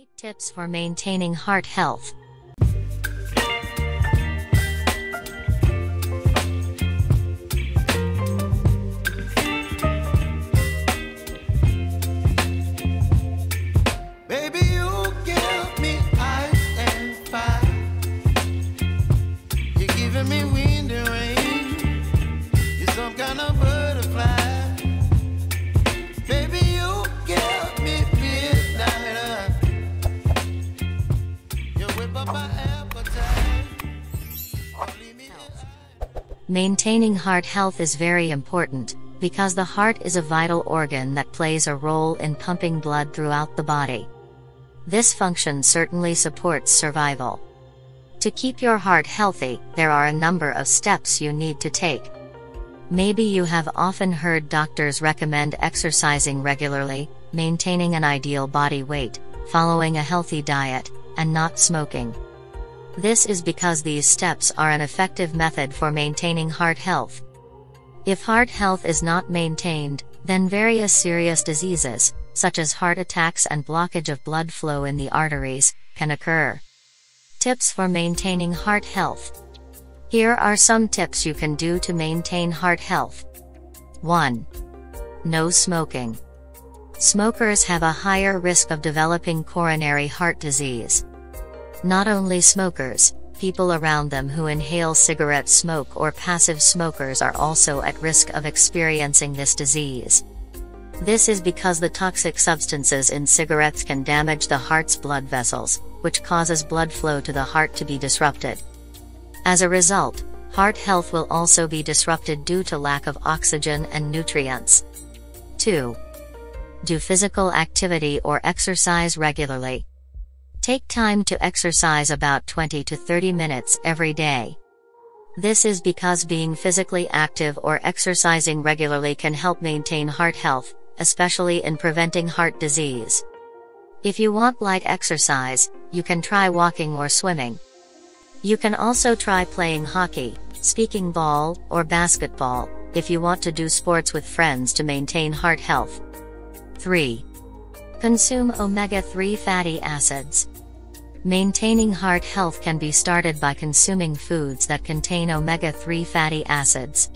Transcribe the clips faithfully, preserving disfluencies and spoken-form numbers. eight tips for maintaining heart health. Maintaining heart health is very important, because the heart is a vital organ that plays a role in pumping blood throughout the body. This function certainly supports survival. To keep your heart healthy, there are a number of steps you need to take. Maybe you have often heard doctors recommend exercising regularly, maintaining an ideal body weight, following a healthy diet, and not smoking. This is because these steps are an effective method for maintaining heart health. If heart health is not maintained, then various serious diseases, such as heart attacks and blockage of blood flow in the arteries, can occur. Tips for maintaining heart health. Here are some tips you can do to maintain heart health. one. No smoking. Smokers have a higher risk of developing coronary heart disease. Not only smokers, people around them who inhale cigarette smoke or passive smokers are also at risk of experiencing this disease. This is because the toxic substances in cigarettes can damage the heart's blood vessels, which causes blood flow to the heart to be disrupted. As a result, heart health will also be disrupted due to lack of oxygen and nutrients. two. Do physical activity or exercise regularly. Take time to exercise about twenty to thirty minutes every day. This is because being physically active or exercising regularly can help maintain heart health, especially in preventing heart disease. If you want light exercise, you can try walking or swimming. You can also try playing hockey, speaking ball, or basketball, if you want to do sports with friends to maintain heart health. three. Consume omega three fatty acids. Maintaining heart health can be started by consuming foods that contain omega three fatty acids.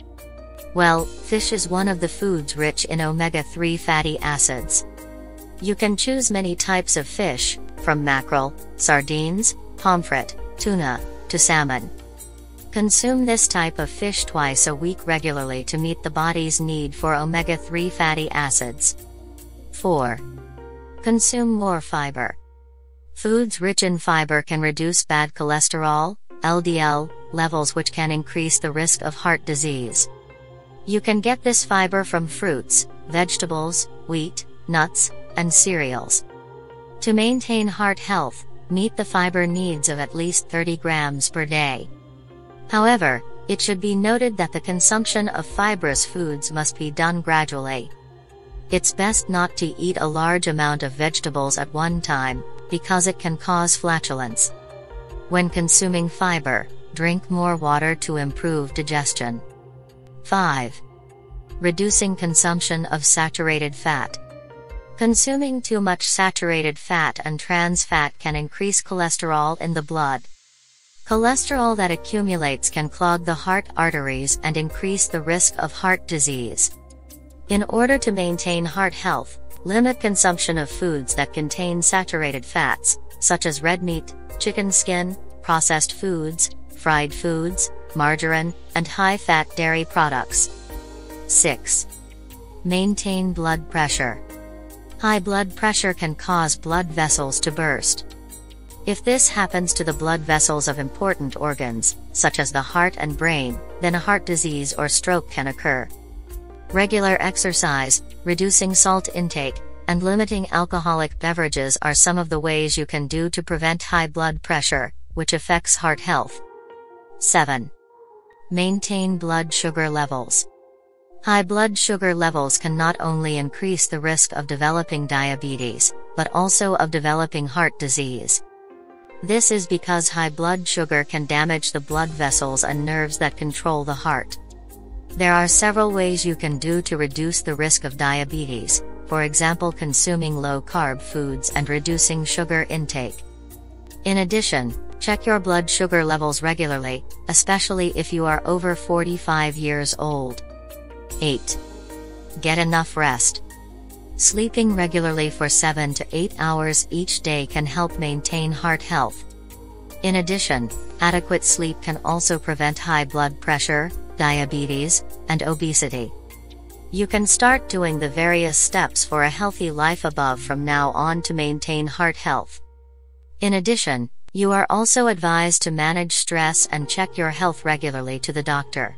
Well, fish is one of the foods rich in omega three fatty acids. You can choose many types of fish, from mackerel, sardines, pomfret, tuna, to salmon. Consume this type of fish twice a week regularly to meet the body's need for omega three fatty acids. four. Consume more fiber. Foods rich in fiber can reduce bad cholesterol, L D L, levels, which can increase the risk of heart disease. You can get this fiber from fruits, vegetables, wheat, nuts, and cereals. To maintain heart health, meet the fiber needs of at least thirty grams per day. However, it should be noted that the consumption of fibrous foods must be done gradually. It's best not to eat a large amount of vegetables at one time, because it can cause flatulence. When consuming fiber, drink more water to improve digestion. five. Reducing consumption of saturated fat. Consuming too much saturated fat and trans fat can increase cholesterol in the blood. Cholesterol that accumulates can clog the heart arteries and increase the risk of heart disease. In order to maintain heart health, limit consumption of foods that contain saturated fats, such as red meat, chicken skin, processed foods, fried foods, margarine, and high-fat dairy products. six. Maintain blood pressure. High blood pressure can cause blood vessels to burst. If this happens to the blood vessels of important organs, such as the heart and brain, then a heart disease or stroke can occur. Regular exercise, reducing salt intake, and limiting alcoholic beverages are some of the ways you can do to prevent high blood pressure, which affects heart health. seven. Maintain blood sugar levels. High blood sugar levels can not only increase the risk of developing diabetes, but also of developing heart disease. This is because high blood sugar can damage the blood vessels and nerves that control the heart. There are several ways you can do to reduce the risk of diabetes, for example consuming low-carb foods and reducing sugar intake. In addition, check your blood sugar levels regularly, especially if you are over forty-five years old. eight. Get enough rest. Sleeping regularly for seven to eight hours each day can help maintain heart health. In addition, adequate sleep can also prevent high blood pressure, diabetes, and obesity. You can start doing the various steps for a healthy life above from now on to maintain heart health. In addition, you are also advised to manage stress and check your health regularly to the doctor.